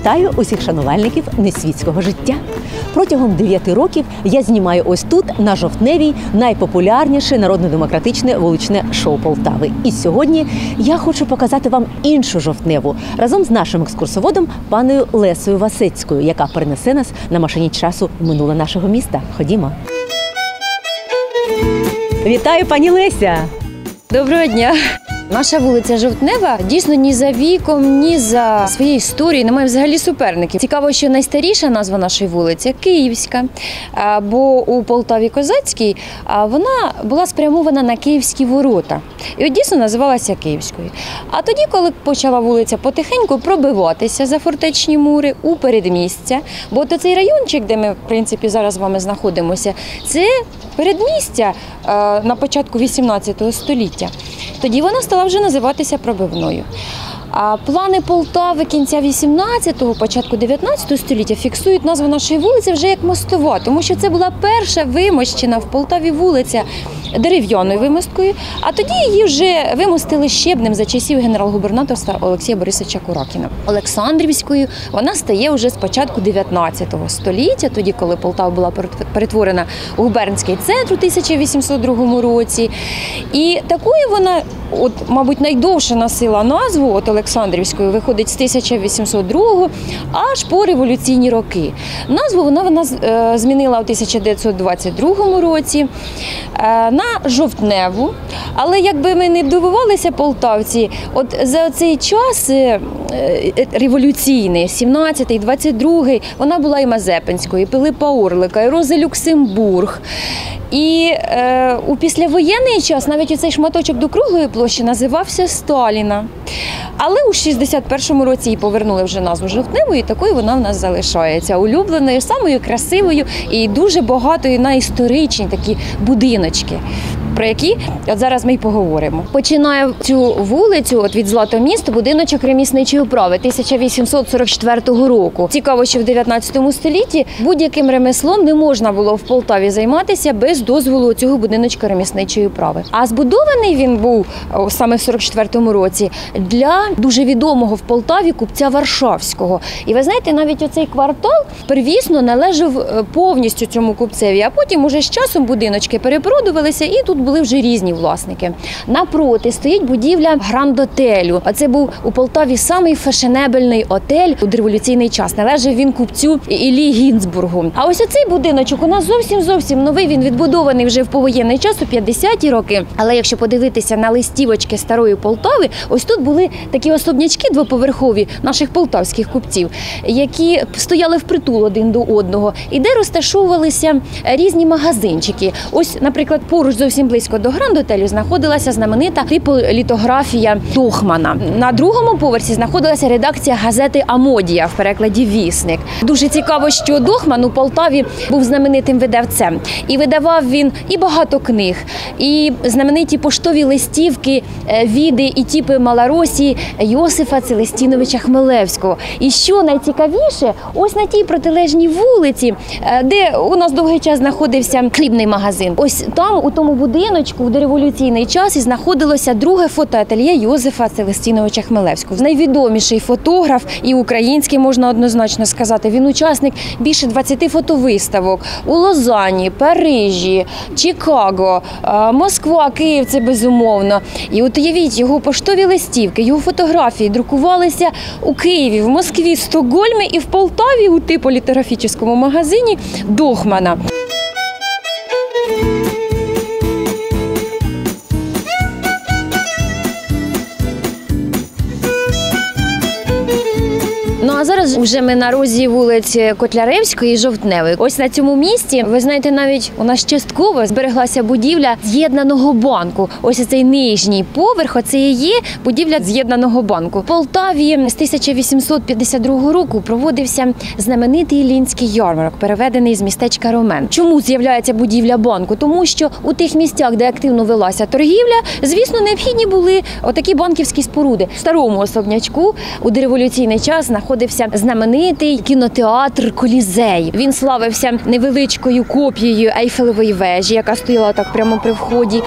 Вітаю усіх шанувальників несвітського життя. Протягом 9 років я знімаю ось тут, на Жовтневій, найпопулярніше народно-демократичне вуличне шоу Полтави. І сьогодні я хочу показати вам іншу Жовтневу разом з нашим екскурсоводом паною Лесею Васецькою, яка перенесе нас на машині часу в минуле нашого міста. Ходімо. Вітаю, пані Леся! Доброго дня! Наша вулиця Жовтнева дійсно ні за віком, ні за своєю історією немає взагалі суперників. Цікаво, що найстаріша назва нашої вулиці – Київська, бо у Полтаві Козацькій вона була спрямована на Київські ворота. І от дійсно називалася Київською. А тоді, коли почала вулиця потихеньку пробиватися за фортечні мури у передмістя, бо от цей райончик, де ми, в принципі, зараз з вами знаходимося, це передмістя на початку 18 століття. Тоді вона стала вже називатися пробивною. А плани Полтави кінця 18-го, початку 19-го століття фіксують назву нашої вулиці вже як мостова, тому що це була перша вимощена в Полтаві вулиця дерев'яною вимосткою, а тоді її вже вимостили щебнем за часів генерал-губернаторства Олексія Борисовича Куракіна. Олександрівською вона стає вже з початку 19-го століття, тоді, коли Полтава була перетворена у губернський центр у 1802 році. І такою вона, от, мабуть, найдовше носила назву, от Олександрівською, виходить з 1802 аж по революційні роки. Назву вона змінила у 1922 році на Жовтневу, але якби ми не дивувалися полтавці, от за цей час революційний, 17-й, 22-й, вона була і Мазепинською, і Пилипа Орлика, і Рози Люксембург. І у післявоєнний час навіть оцей шматочок до Круглої площі називався Сталіна. Але у 61-му році її повернули вже назву Жовтневої, і такою вона в нас залишається. Улюбленою, самою красивою і дуже багатою на історичні такі будиночки, про які от зараз ми й поговоримо. Починає цю вулицю від Златоміста будиночок ремісничої управи 1844 року. Цікаво, що в 19 столітті будь-яким ремеслом не можна було в Полтаві займатися без дозволу цього будиночка ремісничої управи. А збудований він був саме в 44-му році для дуже відомого в Полтаві купця Варшавського. І ви знаєте, навіть оцей квартал первісно належав повністю цьому купцеві, а потім уже з часом будиночки перепродувалися і тут були вже різні власники. Напроти стоїть будівля Гранд-отелю. Це був у Полтаві самий фешенебельний отель у дореволюційний час. Належав він купцю Іллі Гінцбургу. А ось оцей будиночок у нас зовсім новий. Він відбудований вже в повоєнний час у 50-ті роки. Але якщо подивитися на листівочки старої Полтави, ось тут були такі особнячки двоповерхові наших полтавських купців, які стояли впритул один до одного і де розташовувалися різні магазинчики. Ось, наприклад, поруч зовсім близько до Гранд-отелю знаходилася знаменита літографія Дохмана. На другому поверсі знаходилася редакція газети «Амодія», в перекладі «Вісник». Дуже цікаво, що Дохман у Полтаві був знаменитим видавцем. І видавав він і багато книг, і знамениті поштові листівки, віди і тіпи Малоросії Йосифа Целестиновича Хмелевського. І що найцікавіше, ось на тій протилежній вулиці, де у нас довгий час знаходився хлібний магазин. Ось там, у тому будиночку в дореволюційний час і знаходилося друге фотоательє Йосифа Целестиновича Хмелевського. Найвідоміший фотограф і український, можна однозначно сказати. Він учасник більше 20 фотовиставок у Лозанні, Парижі, Чикаго, Москва, Київ – це безумовно. І от уявіть, його поштові листівки, його фотографії друкувалися у Києві, в Москві, Стокгольмі і в Полтаві у типу літографічному магазині Дохмана. А зараз вже ми на розі вулиці Котляревської і Жовтневої. Ось на цьому місці, ви знаєте, навіть у нас частково збереглася будівля з'єднаного банку. Ось цей нижній поверх, оце і є будівля з'єднаного банку. В Полтаві з 1852 року проводився знаменитий Іллінський ярмарок, переведений з містечка Ромен. Чому з'являється будівля банку? Тому що у тих місцях, де активно велася торгівля, звісно, необхідні були отакі банківські споруди. В старому особнячку у дореволюційний час знаходився знаменитий кінотеатр «Колізей». Він славився невеличкою копією Ейфелевої вежі, яка стояла так прямо при вході.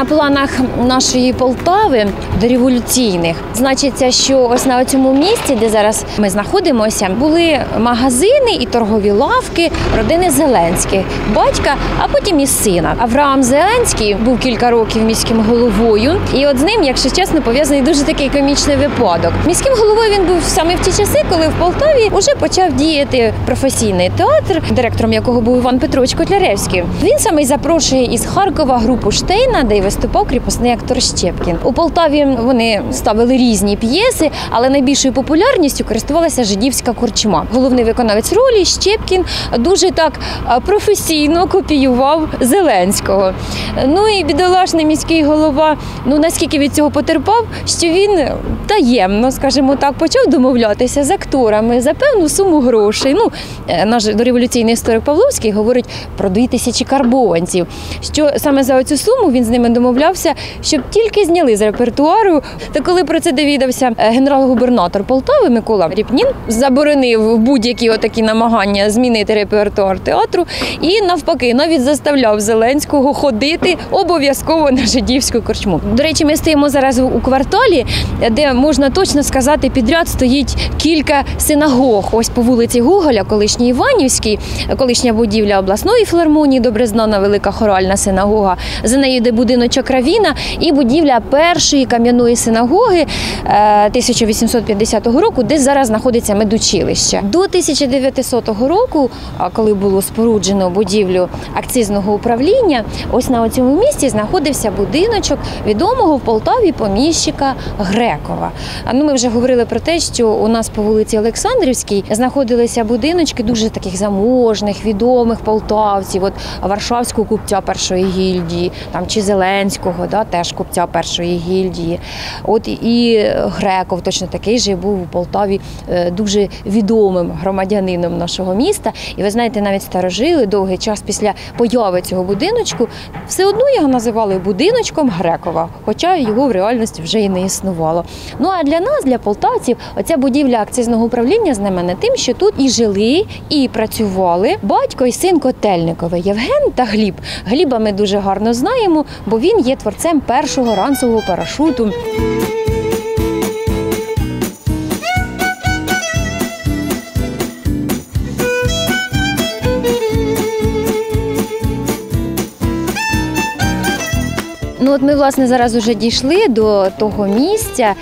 на планах нашої Полтави дореволюційних значиться, що ось на цьому місці, де зараз ми знаходимося, були магазини і торгові лавки родини Зеленських, батька, а потім і сина. Авраам Зеленський був кілька років міським головою, і от з ним, якщо чесно, пов'язаний дуже такий комічний випадок. Міським головою він був саме в ті часи, коли в Полтаві вже почав діяти професійний театр, директором якого був Іван Петрович Котляревський. Він саме й запрошує із Харкова групу Штейна, де й виступав кріпосний актор Щепкін. У Полтаві вони ставили різні п'єси, але найбільшою популярністю користувалася жидівська корчма. Головний виконавець ролі Щепкін дуже так професійно копіював Зеленського. Ну і бідолашний міський голова, наскільки від цього потерпав, що він таємно, скажімо так, почав домовлятися з акторами за певну суму грошей. Наш дореволюційний історик Павловський говорить про 2000 карбованців, що саме за оцю суму він з ними домовлявся, щоб тільки зняли з репертуару. Та коли про це довідався генерал-губернатор Полтави Микола Ріпнін, заборонив будь-які отакі намагання змінити репертуар театру і навпаки навіть заставляв Зеленського ходити обов'язково на жидівську корчму. До речі, ми стоїмо зараз у кварталі, де, можна точно сказати, підряд стоїть кілька синагог. Ось по вулиці Гоголя, колишній Іванівський, колишня будівля обласної філармонії, добре знана велика хоральна синагога, за нею йде будиночок равіна і будівля першої кам'яної синагоги 1850 року, де зараз знаходиться медучилище. До 1900 року, коли було споруджено будівлю акцизного управління, ось на цьому місці знаходився будиночок відомого в Полтаві поміщика Грекова. Ми вже говорили про те, що у нас по вулиці Олександрівській знаходилися будиночки дуже таких заможних, відомих полтавців, Варшавського купця першої гільдії, чи Зеленського, теж купця першої гільдії. І Греков точно такий же був у Полтаві дуже відомим громадянином нашого міста. І ви знаєте, навіть старожили довгий час після появи цього будиночку все одно його називали будиночком Грекова, хоча його в реальності вже і не існувало. Ну а для нас, для полтавців, оця будівля акцизного управління знамена тим, що тут і жили, і працювали батько і син Котельникови Євген та Гліб. Гліба ми дуже гарно знаємо, бо він є творцем першого ранцевого парашуту. Ми, власне, зараз уже дійшли до того місця,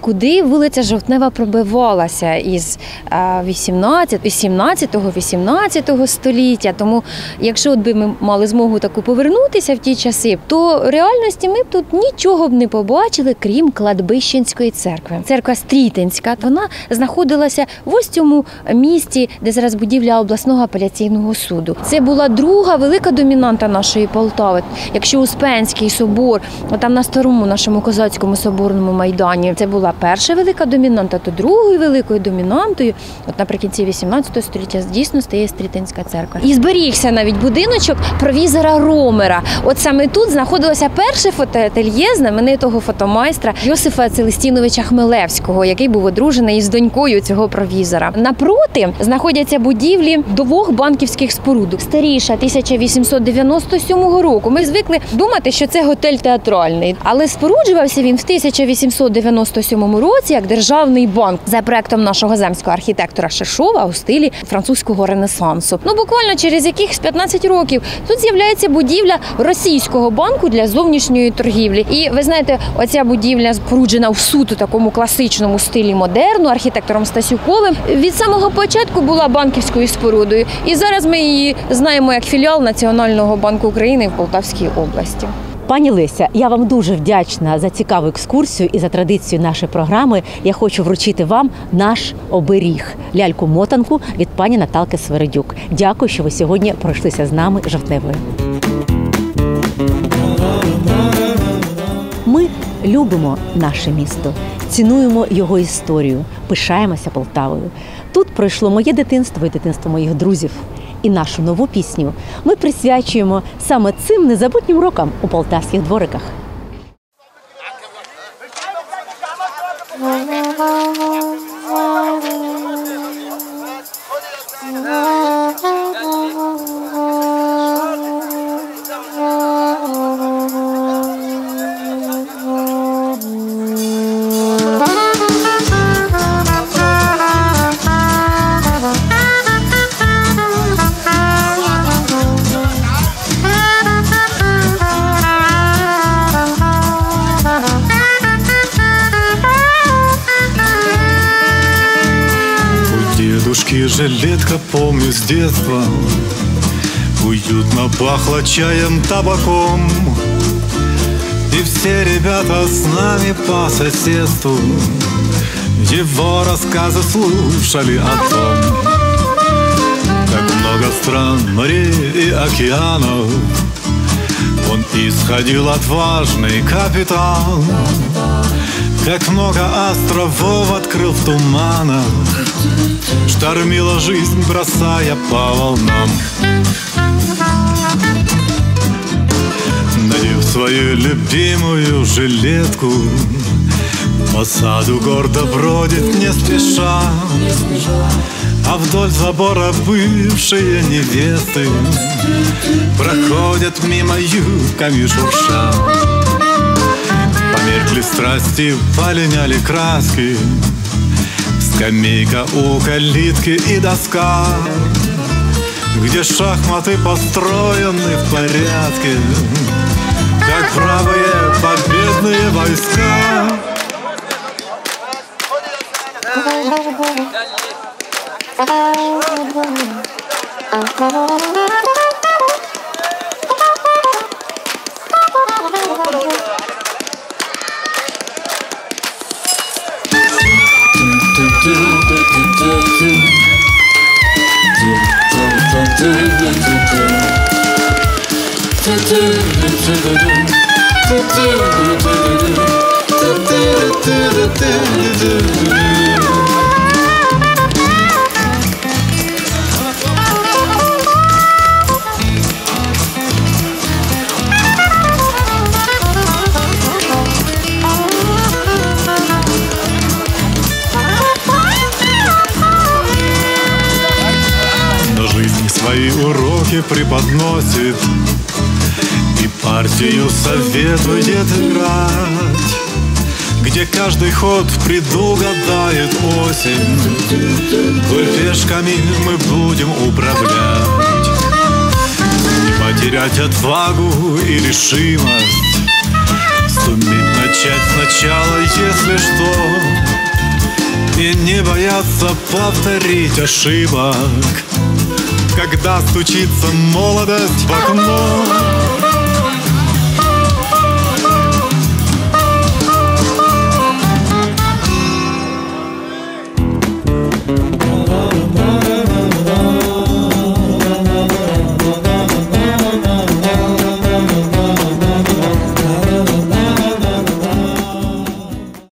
куди вулиця Жовтнева пробивалася із 17-18 століття. Тому, якщо б ми мали змогу таку повернутися в ті часи, то в реальності ми б тут нічого б не побачили, крім Кладбищенської церкви. Церква Стрітенська, вона знаходилася в ось цьому місті, де зараз будівля обласного апеляційного суду. Це була друга велика домінанта нашої Полтави. Якщо Успенський собор, там на старому нашому козацькому соборному майдані, це була перша велика домінанта, то другою великою домінантою наприкінці 18 століття дійсно стає Стрітенська церква. І зберігся навіть будиночок провізора Ромера. От саме тут знаходилося перше фотоательє знаменитого фотомайстра Йосифа Целестиновича Хмелевського, який був одружений із донькою цього провізора. Напроти знаходяться будівлі двох банківських споруд. Старіша 1897 року. Ми звикли думати, що це готель театральний. Але споруджувався він в 1897 році як державний банк за проектом нашого земського архітектора Шершова у стилі французького ренесансу. Буквально через якихось 15 років тут з'являється будівля російського банку для зовнішньої торгівлі. І ви знаєте, оця будівля споруджена в суто такому класичному стилі модерну архітектором Стасюколем. Від самого початку була банківською спорудою. І зараз ми її знаємо як філіал Національного банку України в Полтавській області. Пані Леся, я вам дуже вдячна за цікаву екскурсію і за традицію нашої програми. Я хочу вручити вам наш оберіг – ляльку-мотанку від пані Наталки Сверидюк. Дякую, що ви сьогодні пройшлися з нами Жовтневою. Ми любимо наше місто, цінуємо його історію, пишаємося Полтавою. Тут пройшло моє дитинство і дитинство моїх друзів. І нашу нову пісню ми присвячуємо саме цим незабутнім рокам у полтавських двориках. Жилетка, помню, с детства уютно пахло чаем, табаком. И все ребята с нами по соседству его рассказы слушали о том, как много стран, морей и океанов он исходил отважный капитан, как много островов открыл в туманах, штормила жизнь, бросая по волнам. Надев свою любимую жилетку, по саду гордо бродит не спеша, а вдоль забора бывшие невесты проходят мимо юбками шурша. Померкли страсти, полиняли краски, скамейка у калитки и доска, где шахматы построены в порядке, как правые победные войска. Преподносит и партию советует играть, где каждый ход предугадает осень, кульбешками мы будем управлять. Не потерять отвагу и решимость, суметь начать сначала, если что, и не бояться повторить ошибок, когда стучится молодость в окно.